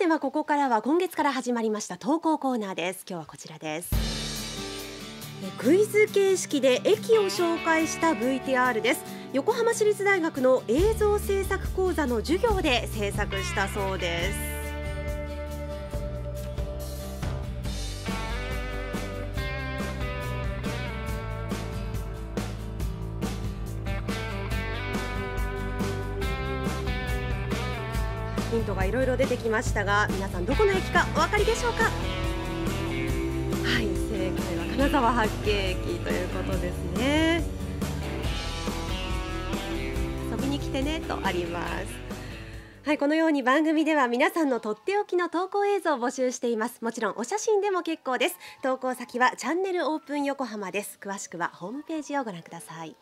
ではここからは今月から始まりました投稿コーナーです。今日はこちらです。クイズ形式で駅を紹介した VTR です。横浜市立大学の映像制作講座の授業で制作したそうです。ヒントがいろいろ出てきましたが、皆さんどこの駅かお分かりでしょうか。はい、正解は金沢八景駅ということですね。遊びに来てねとあります。はい、このように番組では皆さんのとっておきの投稿映像を募集しています。もちろんお写真でも結構です。投稿先はチャンネルオープン横浜です。詳しくはホームページをご覧ください。